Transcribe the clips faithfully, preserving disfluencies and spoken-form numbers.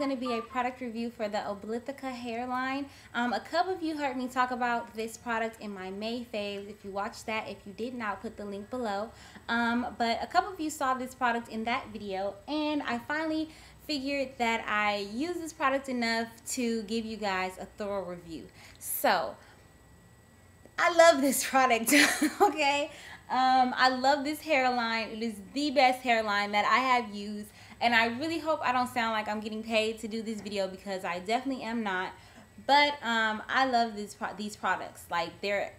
going to be a product review for the Obliphica hairline. Um, a couple of you heard me talk about this product in my May faves. If you watched that, if you did not, put the link below. Um, but a couple of you saw this product in that video, and I finally figured that I use this product enough to give you guys a thorough review. So I love this product. Okay. Um, I love this hairline. It is the best hairline that I have used, and I really hope I don't sound like I'm getting paid to do this video, because I definitely am not. But um, I love this pro these products. Like, they're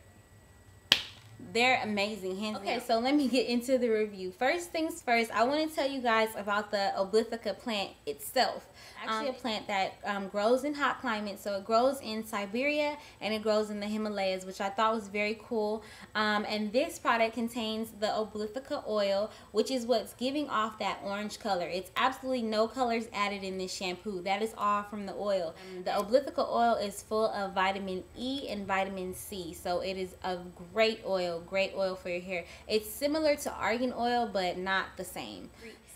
they're amazing. Hands okay, down. So let me get into the review. First things first, I want to tell you guys about the Obliphica plant itself. Actually, um, a plant that um, grows in hot climates. So it grows in Siberia and it grows in the Himalayas, which I thought was very cool. Um, and this product contains the Obliphica oil, which is what's giving off that orange color. It's absolutely no colors added in this shampoo. That is all from the oil. The Obliphica oil is full of vitamin E and vitamin C, so it is a great oil, great oil for your hair. It's similar to argan oil, but not the same.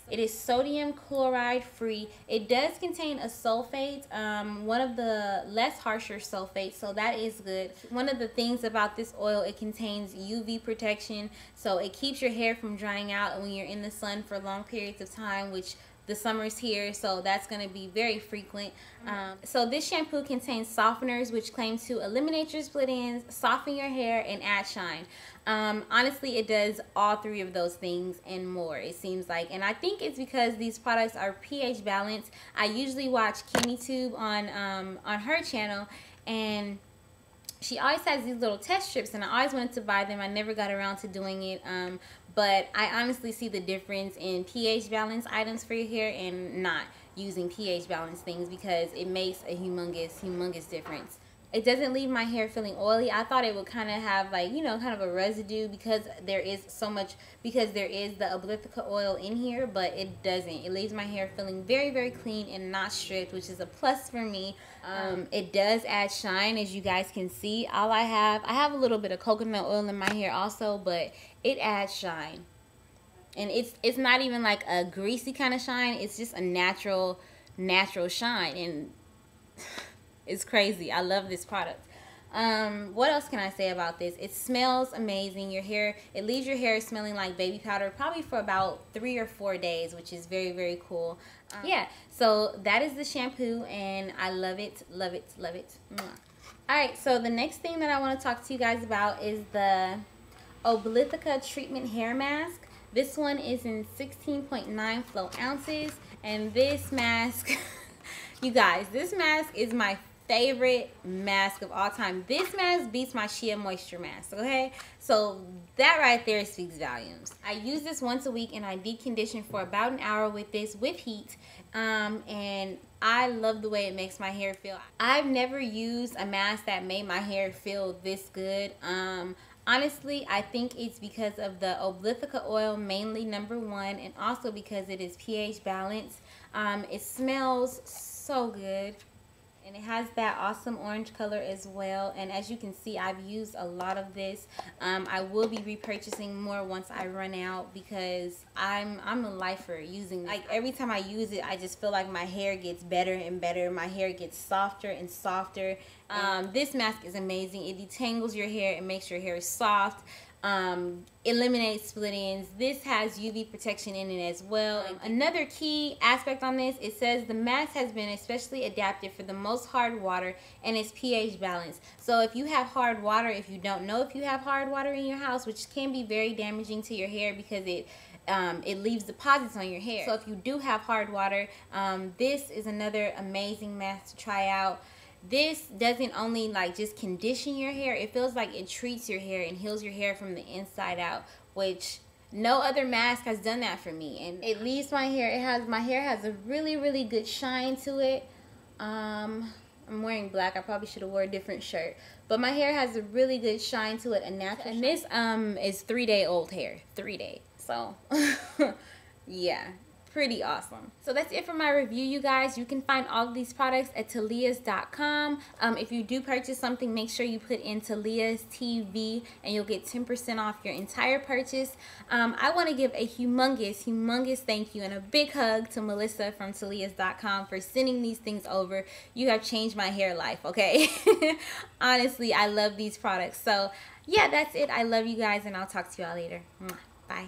It is sodium chloride free. It does contain a sulfate, um, one of the less harsher sulfates, so that is good. One of the things about this oil, it contains U V protection, so it keeps your hair from drying out when you're in the sun for long periods of time, which the summer's here, so that's going to be very frequent. Um, so this shampoo contains softeners, which claim to eliminate your split ends, soften your hair, and add shine. Um, honestly, it does all three of those things and more, it seems like. And I think it's because these products are pH balanced. I usually watch KimmyTube on, um, on her channel, and she always has these little test strips, and I always wanted to buy them. I never got around to doing it, um, but I honestly see the difference in pH balance items for your hair and not using pH balance things, because it makes a humongous, humongous difference. It doesn't leave my hair feeling oily. I thought it would kind of have, like, you know, kind of a residue, because there is so much, because there is the Obliphica oil in here, but it doesn't. It leaves my hair feeling very, very clean and not stripped, which is a plus for me. Um, it does add shine, as you guys can see. All I have, I have a little bit of coconut oil in my hair also, but it adds shine. And it's, it's not even like a greasy kind of shine. It's just a natural, natural shine. And it's crazy. I love this product. Um, what else can I say about this? It smells amazing. Your hair, it leaves your hair smelling like baby powder, probably for about three or four days, which is very, very cool. Um, yeah, so that is the shampoo, and I love it, love it, love it. Mwah. All right, so the next thing that I want to talk to you guys about is the Obliphica Treatment Hair Mask. This one is in sixteen point nine flow ounces, and this mask... You guys, this mask is my favorite mask of all time. This mask beats my Shea Moisture mask, okay? So that right there speaks volumes. I use this once a week, and I deep condition for about an hour with this with heat, um, and I love the way it makes my hair feel. I've never used a mask that made my hair feel this good. Um, Honestly, I think it's because of the Obliphica oil, mainly number one, and also because it is pH balanced. Um, it smells so good, and it has that awesome orange color as well. And as you can see, I've used a lot of this. Um, I will be repurchasing more once I run out, because I'm I'm a lifer using this. Like, every time I use it, I just feel like my hair gets better and better. My hair gets softer and softer. Um, this mask is amazing. It detangles your hair. It makes your hair soft. Um, eliminates split ends. This has U V protection in it as well. Um, another key aspect on this, it says the mask has been especially adapted for the most hard water and its pH balance. So if you have hard water, if you don't know if you have hard water in your house, which can be very damaging to your hair, because it Um, it leaves deposits on your hair. So if you do have hard water, um, this is another amazing mask to try out. This doesn't only like just condition your hair, it feels like it treats your hair and heals your hair from the inside out, which no other mask has done that for me. And it leaves my hair, it has, my hair has a really, really good shine to it. Um, I'm wearing black. I probably should have wore a different shirt. But my hair has a really good shine to it, a natural shine. And this um, is three day old hair, three day. So, yeah, pretty awesome. So that's it for my review, you guys. You can find all of these products at talia's dot com. Um, if you do purchase something, make sure you put in Talia's T V and you'll get ten percent off your entire purchase. Um, I want to give a humongous, humongous thank you and a big hug to Melissa from talia's dot com for sending these things over. You have changed my hair life, okay? Honestly, I love these products. So yeah, that's it. I love you guys, and I'll talk to you all later. Bye.